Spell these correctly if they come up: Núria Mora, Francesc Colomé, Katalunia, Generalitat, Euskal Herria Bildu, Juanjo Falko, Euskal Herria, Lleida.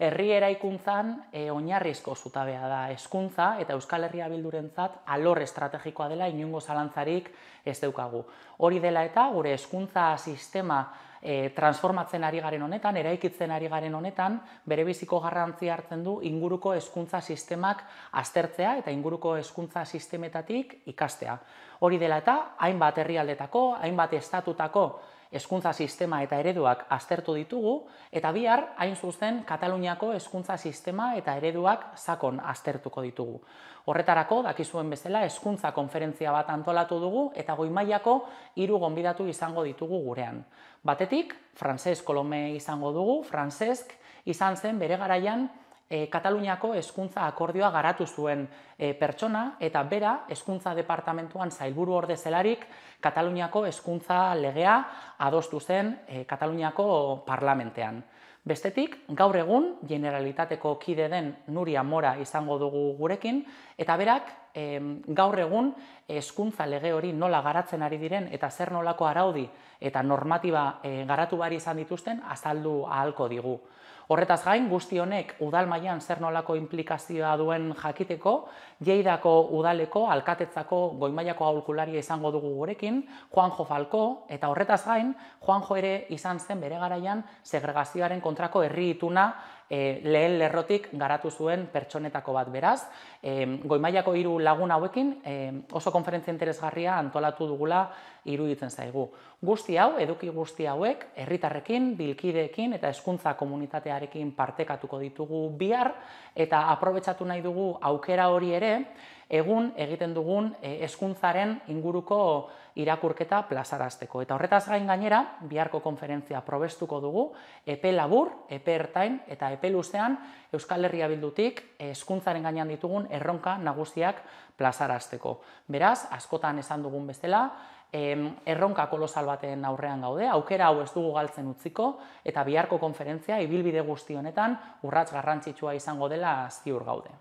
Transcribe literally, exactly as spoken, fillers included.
Herri eraikuntzan e, oinarrizko zutabea da hezkuntza eta Euskal Herria Bildurentzat alor estrategikoa dela inongo zalantzarik ez daukagu. Hori dela eta gure hezkuntza sistema e, transformatzen ari garen honetan, eraikitzen ari garen honetan, bere biziko garrantzia hartzen du inguruko hezkuntza sistemak aztertzea eta inguruko hezkuntza sistemetatik ikastea. Hori dela eta hainbat herrialdetako, hainbat estatutako hezkuntza sistema eta ereduak aztertu ditugu, eta bihar hain zuzen Kataluniako hezkuntza sistema eta ereduak sakon aztertuko ditugu. Horretarako, dakizuen bezala, hezkuntza konferentzia bat antolatu dugu eta goi mailako hiru gonbidatu izango ditugu gurean. Batetik, Francesc Colomé izango dugu. Francesc izan zen bere garaian E, Kataluniako hezkuntza akordioa garatu zuen e, pertsona eta bera hezkuntza departamentuan sailburu orde zelarik Kataluniako hezkuntza legea adostu zen e, Kataluniako parlamentean. Bestetik, gaur egun Generalitateko kide den Núria Mora izango dugu gurekin eta berak e, gaur egun hezkuntza lege hori nola garatzen ari diren eta zer nolako araudi eta normatiba e, garatu behar izan dituzten azaldu ahalko digu. Horretaz gain, guzti honek udal mailan zer nolako implikazioa duen jakiteko, Lleidako udaleko alkatetzako goi mailako aholkularia izango dugu gurekin, Juanjo Falko, eta horretaz gain, Juanjo ere izan zen bere garaian segregazioaren kontrako herri ituna e, lehen lerrotik garatu zuen pertsonetako bat beraz. E, goi mailako hiru lagun hauekin e, oso konferentzia interesgarria antolatu dugula iruditzen zaigu. Guzti hau, eduki guzti hauek, herritarrekin, bilkideekin eta hezkuntza komunitatea partekatuko ditugu bihar eta aprobetxatu nahi dugu aukera hori ere egun egiten dugun hezkuntzaren inguruko irakurketa plazarazteko. Eta horretaz gain gainera biharko konferentzia probestuko dugu epe labur, epe ertain eta epe luzean Euskal Herria Bildutik hezkuntzaren gainean ditugun erronka nagusiak plazarazteko. Beraz, askotan esan dugun bezala, erronka kolosal baten aurrean gaude, aukera hau ez dugu galtzen utziko, eta biharko konferentzia ibilbide guzti honetan urrats garrantzitsua izango dela ziur gaude.